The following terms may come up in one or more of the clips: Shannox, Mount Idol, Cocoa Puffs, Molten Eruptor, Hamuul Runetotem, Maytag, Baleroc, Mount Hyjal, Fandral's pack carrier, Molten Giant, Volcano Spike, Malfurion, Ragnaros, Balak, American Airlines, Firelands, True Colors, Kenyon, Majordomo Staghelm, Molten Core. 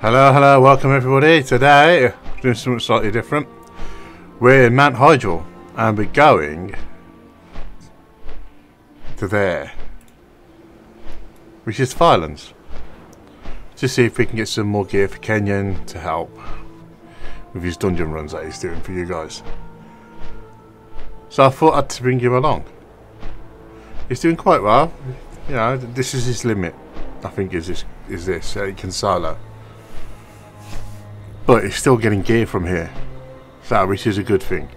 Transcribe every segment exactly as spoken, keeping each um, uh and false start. Hello, hello, welcome everybody. Today, doing something slightly different. We're in Mount Hyjal, and we're going to there, which is Firelands, to see if we can get some more gear for Kenyon to help with his dungeon runs that he's doing for you guys. So I thought I'd bring him along. He's doing quite well. You know, this is his limit, I think, is this, is this uh, he can solo. But he's still getting gear from here, so which is a good thing.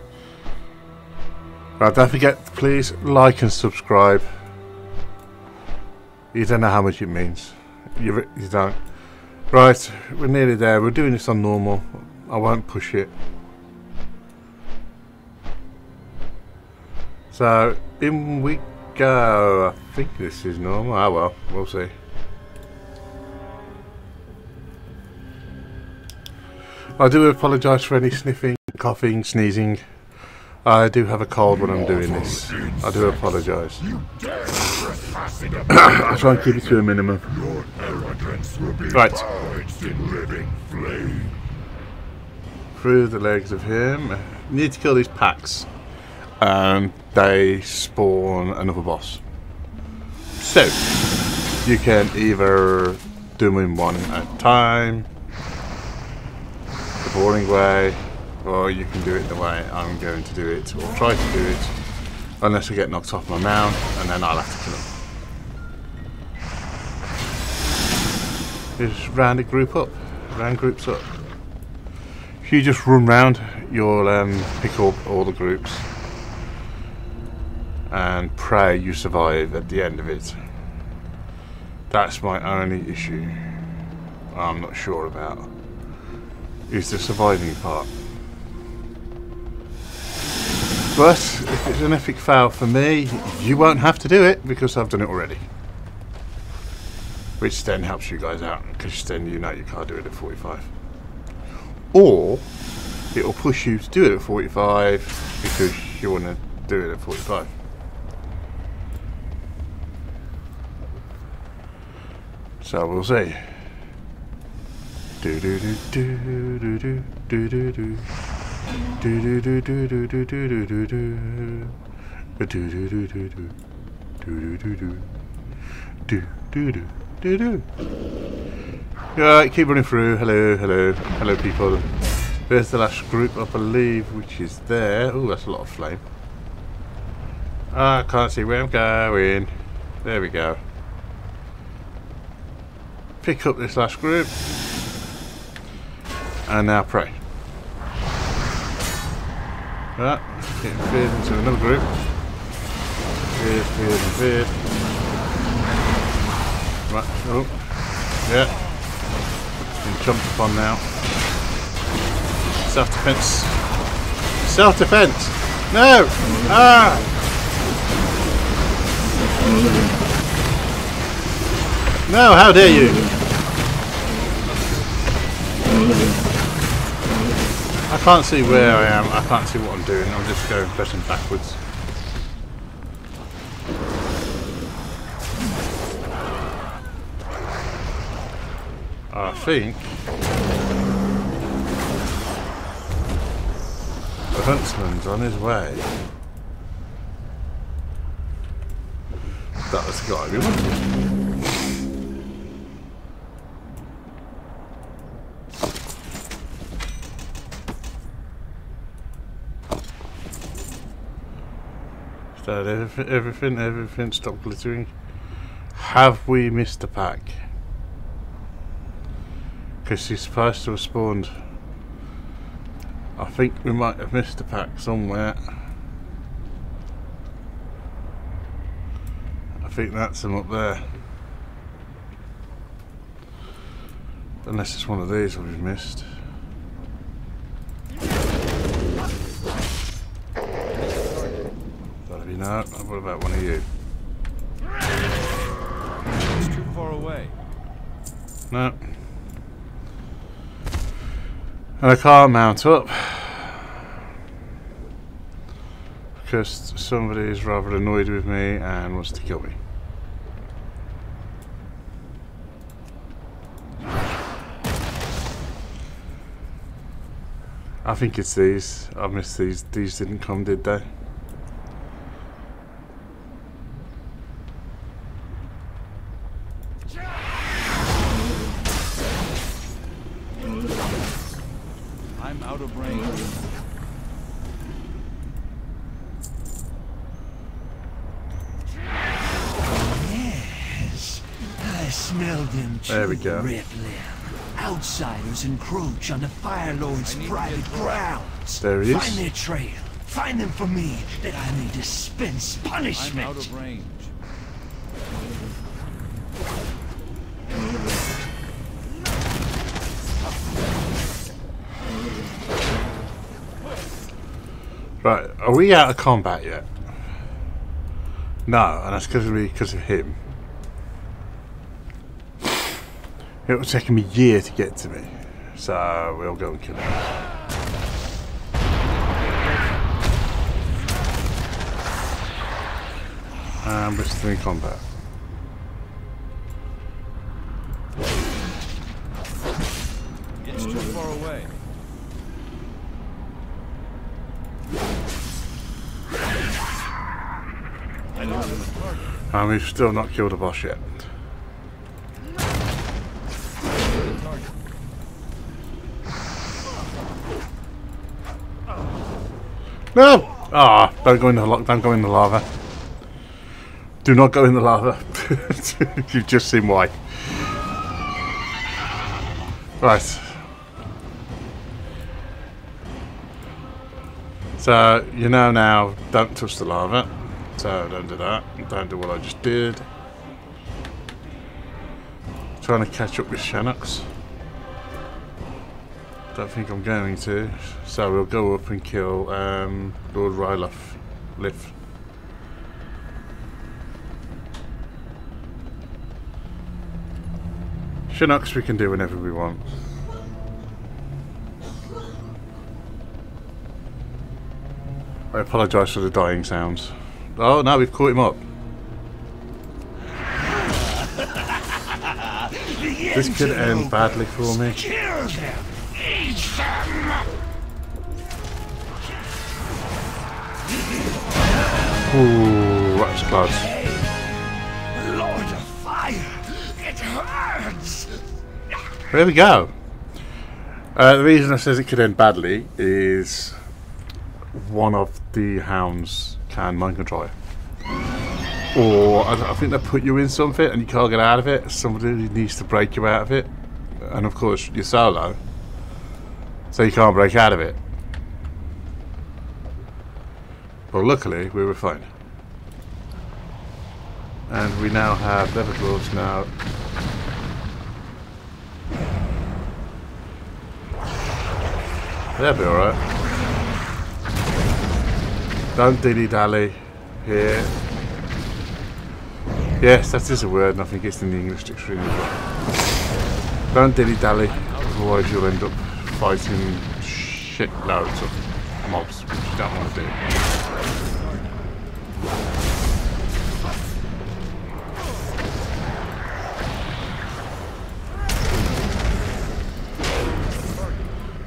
Right, don't forget, please like and subscribe. You don't know how much it means. You, you don't. Right, we're nearly there. We're doing this on normal. I won't push it. So, in we go. I think this is normal. Ah, well, we'll see. I do apologise for any sniffing, coughing, sneezing. I do have a cold when I'm doing this. I do apologise. I'll try and keep it to a minimum. Right. Through the legs of him. Need to kill these packs. Um, they spawn another boss. So, you can either do them one at a time, the boring way, or you can do it the way I'm going to do it, or try to do it, unless I get knocked off my mount, and then I'll have to kill them. Just round a group up, round groups up. If you just run round, you'll um, pick up all the groups, and pray you survive at the end of it. That's my only issue I'm not sure about, is the surviving part. But if it's an epic fail for me, you won't have to do it because I've done it already. Which then helps you guys out, because then you know you can't do it at forty-five. Or it'll push you to do it at forty-five because you want to do it at forty-five. So we'll see. Do do do do do do do do do. Alright, keep running through. Hello, hello, hello people. There's the last group, I believe, which is there. Oh, that's a lot of flame. I can't see where I'm going. There we go. Pick up this last group. And now pray. Right, getting feared into another group. Feared, feared, and feared. Right, oh, yeah. Been jumped upon now. Self defence. Self defence! No! Ah! No, how dare you! I can't see where I am, I can't see what I'm doing, I'm just going pressing backwards. I think the huntsman's on his way. That was the guy we wanted. That everything, everything, everything stopped glittering. Have we missed a pack? Because he's supposed to have spawned. I think we might have missed a pack somewhere. I think that's him up there. Unless it's one of these we've missed. No, what about one of you? It's too far away. No. And I can't mount up because somebody is rather annoyed with me and wants to kill me. I think it's these. I missed these. These didn't come, did they? I'm out of range. Yes, I smelled them. There we go. Outsiders encroach on the Fire Lord's private grounds. There he is. Find their trail. Find them for me, that I may dispense punishment. I'm out of range. Right, are we out of combat yet? No, and that's because of me, because of him. It was taking me a year to get to me, so we'll go and kill him. And we're still in combat. It's too far away. And we've still not killed a boss yet. No! Ah, oh, don't go in the lock, don't go in the lava. Do not go in the lava. You've just seen why. Right. So, you know now, don't touch the lava. So, don't do that. Don't do what I just did. Trying to catch up with Shannox. Don't think I'm going to, so we'll go up and kill um, Lord Rylof, Lift. Shannox we can do whenever we want. I apologise for the dying sounds. Oh no, we've caught him up. This could end badly for me. Ooh, that's close. Lord of Fire, it hurts. There we go. Uh, the reason I says it could end badly is one of the hounds can mind control, or I, I think they put you in something and you can't get out of it. Somebody needs to break you out of it, and of course you're solo, so you can't break out of it. Well, luckily we were fine, and we now have leather gloves now. They'll be all right. Don't dilly dally here. Yes, that is a word, and I think it's in the English dictionary. Don't dilly dally, otherwise you'll end up fighting shitloads of mobs, which you don't want to do.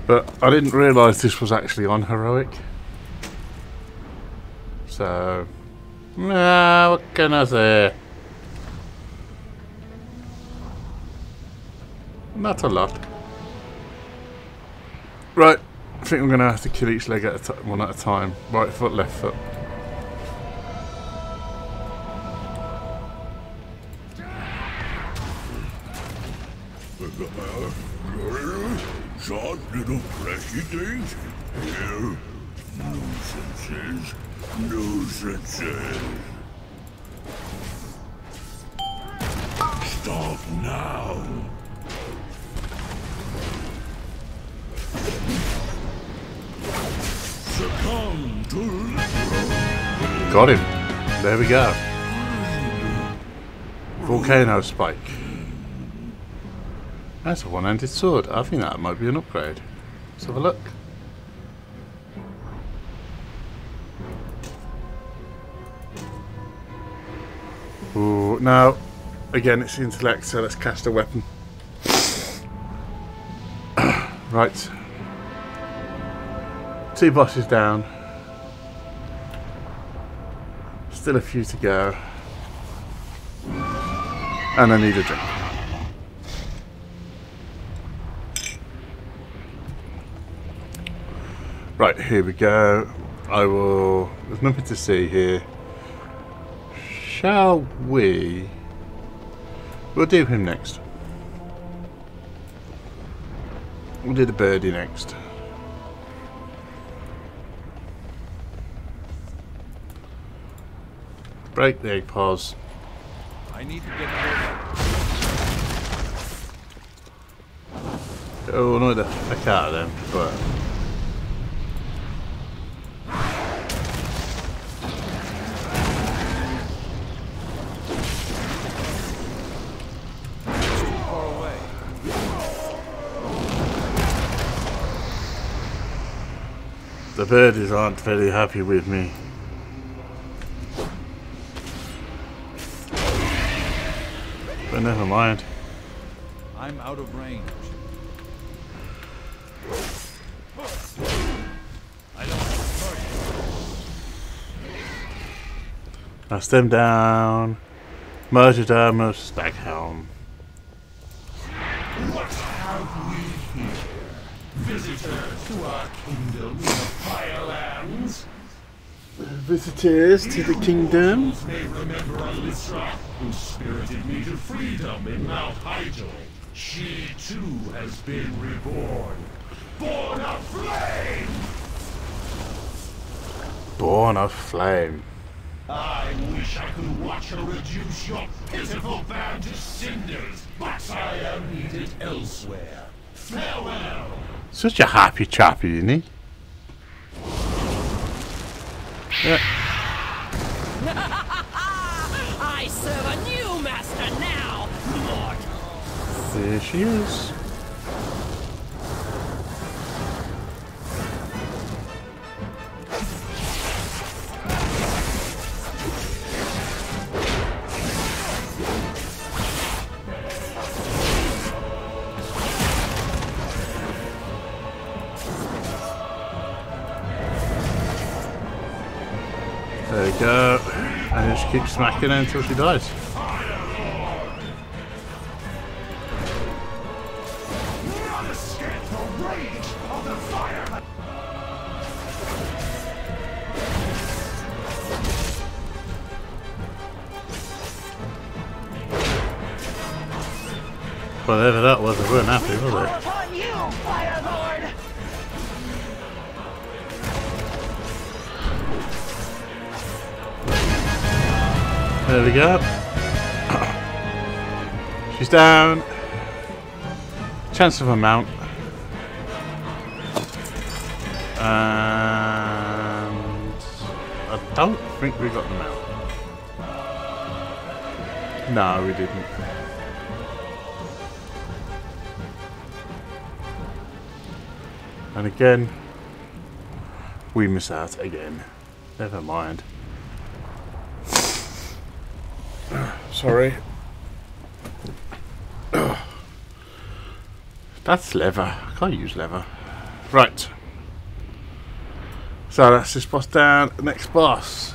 But I didn't realise this was actually on heroic. So, nah, what can I say? Not a lot. Right, I think I'm going to have to kill each leg at a t one at a time. Right foot, left foot. Short little flashy things here. Nuisances. Nuisances. Stop now. Succumb to liquor. Got him. There we go. Volcano Spike. That's a one-handed sword. I think that might be an upgrade. Let's have a look. Ooh, now, again, it's intellect, so let's cast a weapon. Right. Two bosses down. Still a few to go. And I need a drink. Right, here we go. I will... There's nothing to see here. Shall we... We'll do him next. We'll do the birdie next. Break the egg pods. I need to get closer. Oh, no, I can't then, but... The birdies aren't very happy with me. But never mind. I'm out of range. I don't That's them down. Majordomo Staghelm. What have we here? Visitors to our kingdom. Firelands. Visitors to the kingdom. May remember Alyssa, who spirited me to freedom in Mount Idol. She too has been reborn. Born of flame. Born of flame. I wish I could watch her reduce your pitiful band to cinders, but I am needed elsewhere. Farewell. Such a happy chappy, isn't he? Yeah. I serve a new master now, mortals. There she is. There we go, and just keep smacking her until she dies. Whatever that was, I weren't happy, was it? There we go. She's down. Chance of a mount. And I don't think we got the mount. No, we didn't. And again, we miss out again. Never mind. Sorry. That's leather. I can't use leather. Right. So that's this boss down. Next boss.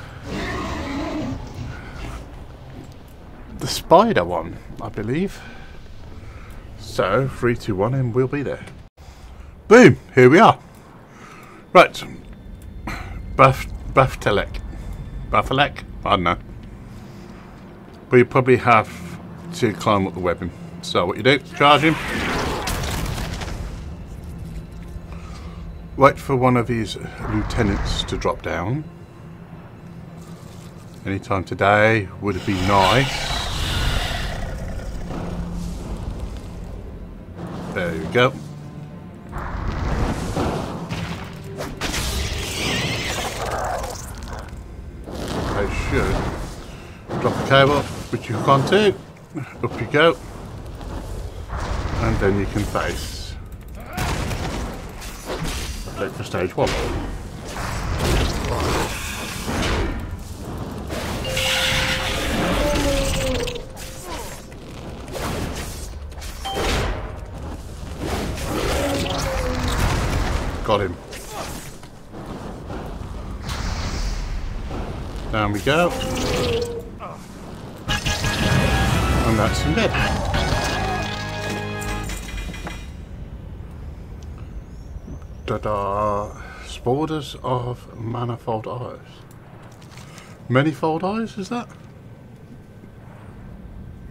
The spider one, I believe. So, three, two, one, and we'll be there. Boom! Here we are. Right. Bath, Baftelek. Baftelek? I don't know. We probably have to climb up the weapon. So what you do, charge him. Wait for one of his lieutenants to drop down. Anytime today would be nice. There you go. I should drop the cable. Which you can't do. Up you go. And then you can face. Take for stage one. Got him. Down we go. And that's him dead. Ta-da! Spores of manifold eyes. Manifold eyes, is that?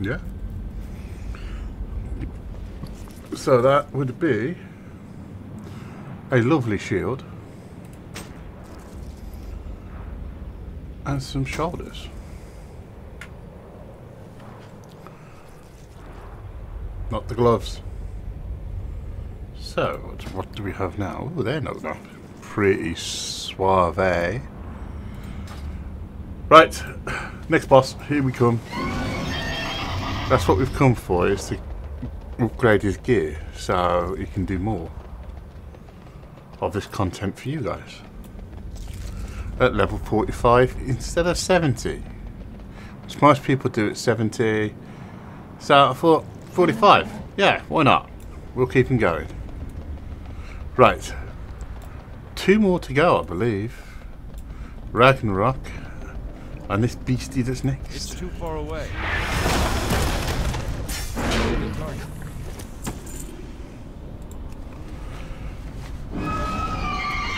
Yeah. So that would be a lovely shield and some shoulders. Not the gloves. So, what do we have now? Oh, they're not, not pretty suave. Right, next boss, here we come. That's what we've come for, is to upgrade his gear so he can do more of this content for you guys. At level forty-five instead of seventy, which most people do at seventy. So I thought forty-five, yeah, why not? We'll keep him going. Right, two more to go, I believe. Ragnarok and this beastie that's next. It's too far away.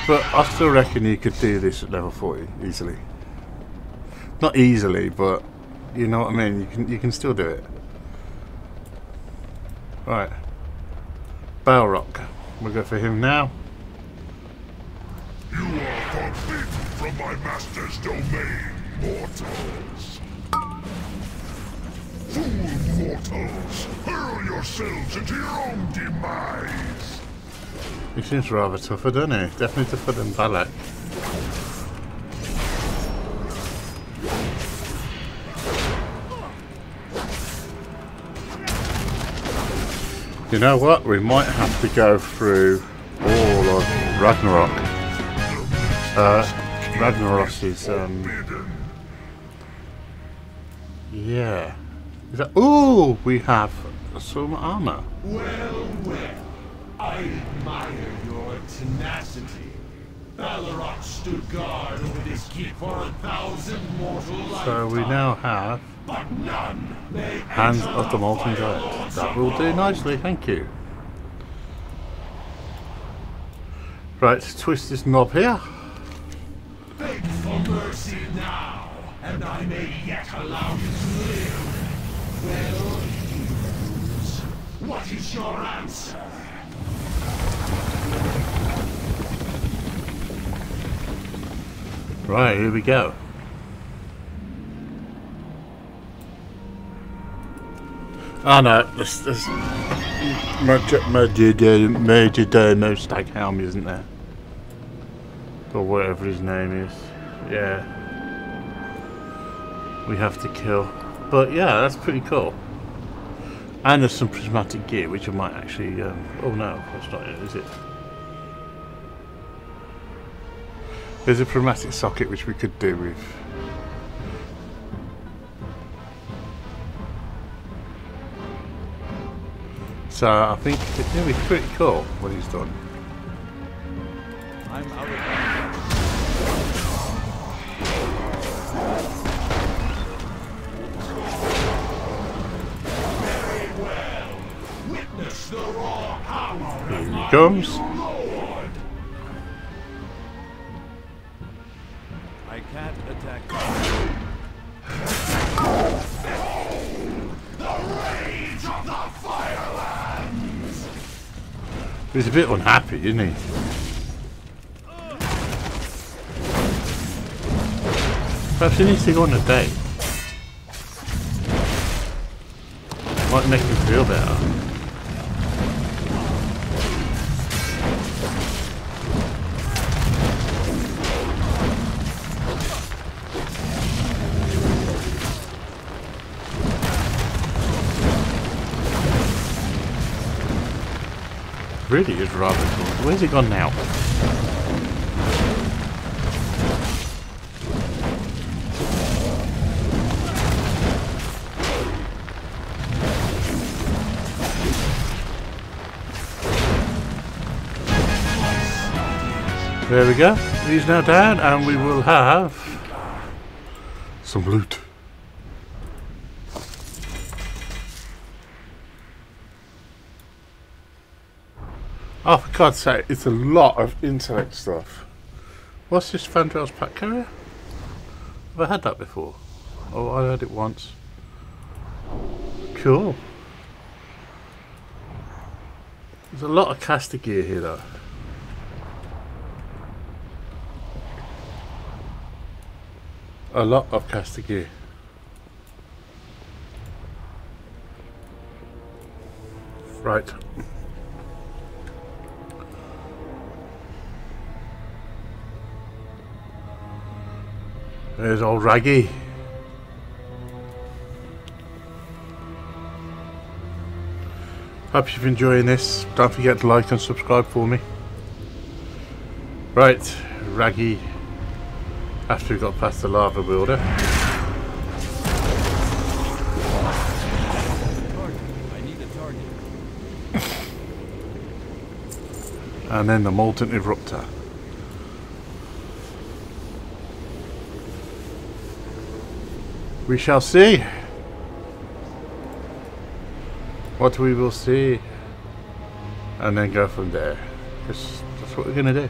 But I still reckon you could do this at level forty easily. Not easily, but you know what I mean. You can you can still do it. Right, Baleroc. We'll go for him now. You are forbidden from my master's domain, mortals. Fool mortals, hurl yourselves into your own demise. He seems rather tougher, doesn't he? Definitely tougher than Balak. You know what? We might have to go through all of Ragnarok. Uh, Ragnaros is, um... yeah. Is that... ooh! We have some armour. Well, well. I admire your tenacity. Baleroc stood guard over this keep for a thousand mortal lifetimes. So we now have Hands of the Molten Giant. That will do nicely, thank you. Right, twist this knob here. Beg for mercy now, and I may yet allow you to live. Well, what is your answer? Right, here we go. Oh no, there's, there's Majordomo Staghelm, isn't there? Or whatever his name is. Yeah. We have to kill. But yeah, that's pretty cool. And there's some prismatic gear, which I might actually... Um, oh no, that's not it, is it? There's a prismatic socket which we could do with. So I think it's going to be pretty cool what he's done. I'm out of very well. Witness the raw power. Here he comes. Can't attack. The rage of the Firelands. He's a bit unhappy, isn't he? Perhaps he needs to go on a date. Might make him feel better. Really is rather cool. Where's he gone now? There we go. He's now down, and we will have some loot. Oh, for God's sake, it's a lot of intellect stuff. What's this Fandral's pack carrier? Have I had that before? Oh, I had it once. Cool. There's a lot of caster gear here, though. A lot of caster gear. Right. There's old Raggy. Hope you're enjoying this. Don't forget to like and subscribe for me. Right, Raggy. After we got past the lava builder. I need a target. And then the Molten Eruptor. We shall see what we will see and then go from there. Because that's what we're going to do.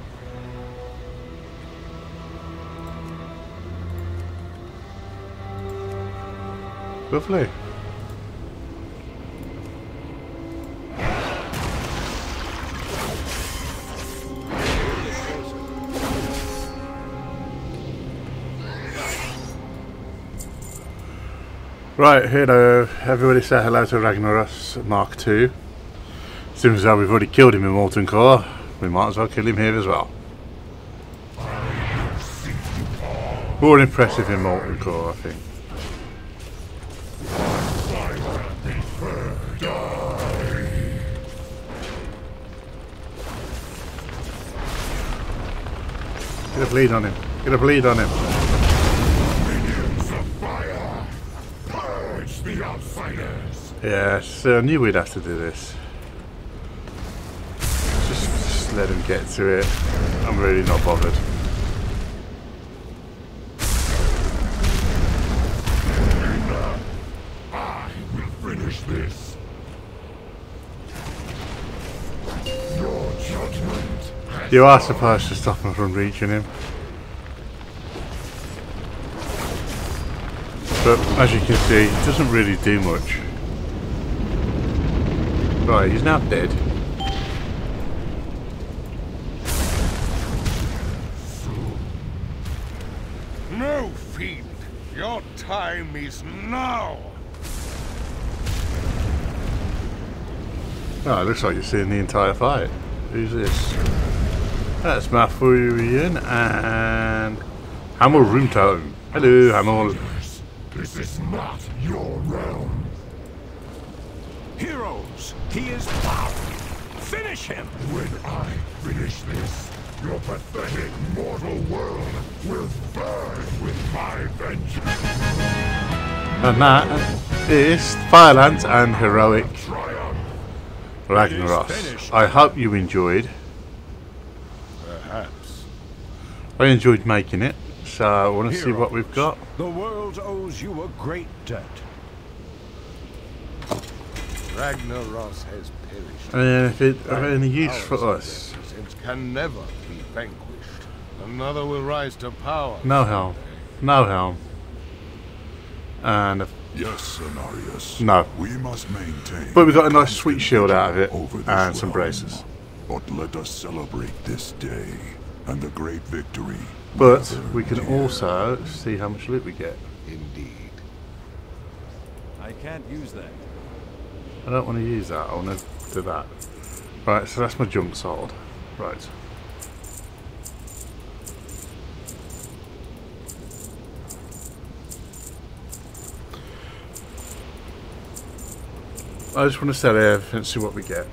Lovely. Right, hello. Everybody say hello to Ragnaros Mark two. Seems as though we've already killed him in Molten Core. We might as well kill him here as well. More impressive in Molten Core, I think. Get a bleed on him. Get a bleed on him. Minions of fire. Purge the outsiders. Yes, I knew we'd have to do this. Just, just let him get to it. I'm really not bothered. I will finish this. Your judgment. You are supposed to stop him from reaching him. But as you can see, it doesn't really do much. Right, he's now dead. No, fiend! Your time is now! Oh, it looks like you're seeing the entire fight. Who's this? That's Malfurion and Hamuul Runetotem. Hello, Hamuul. This is not your realm. Heroes, he is bound. Finish him. When I finish this, your pathetic mortal world will burn with my vengeance. And that is Firelands and heroic Ragnaros. I hope you enjoyed. I enjoyed making it, so I want to see what we've got. The world owes you a great debt. Ragnaros has perished. And if it have any use for us, it can never be vanquished. Another will rise to power. No helm. No helm. And yes, Anarius. No. We must maintain. But we got a nice sweet shield out of it and some braces. But let us celebrate this day. And the great victory. But we can also see how much loot we get. Indeed. I can't use that. I don't want to use that. I want to do that. Right, so that's my junk sold. Right. I just want to sell everything and see what we get.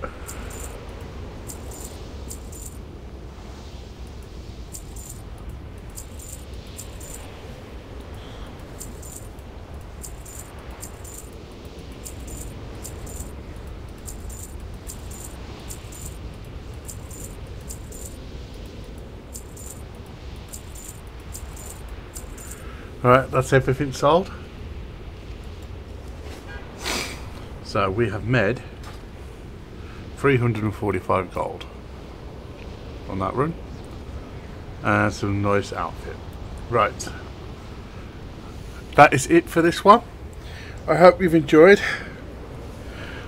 Alright, that's everything sold. So we have made three hundred forty-five gold on that run. And some nice outfit. Right. That is it for this one. I hope you've enjoyed.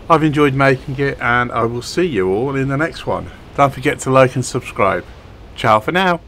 I've enjoyed making it, and I will see you all in the next one. Don't forget to like and subscribe. Ciao for now.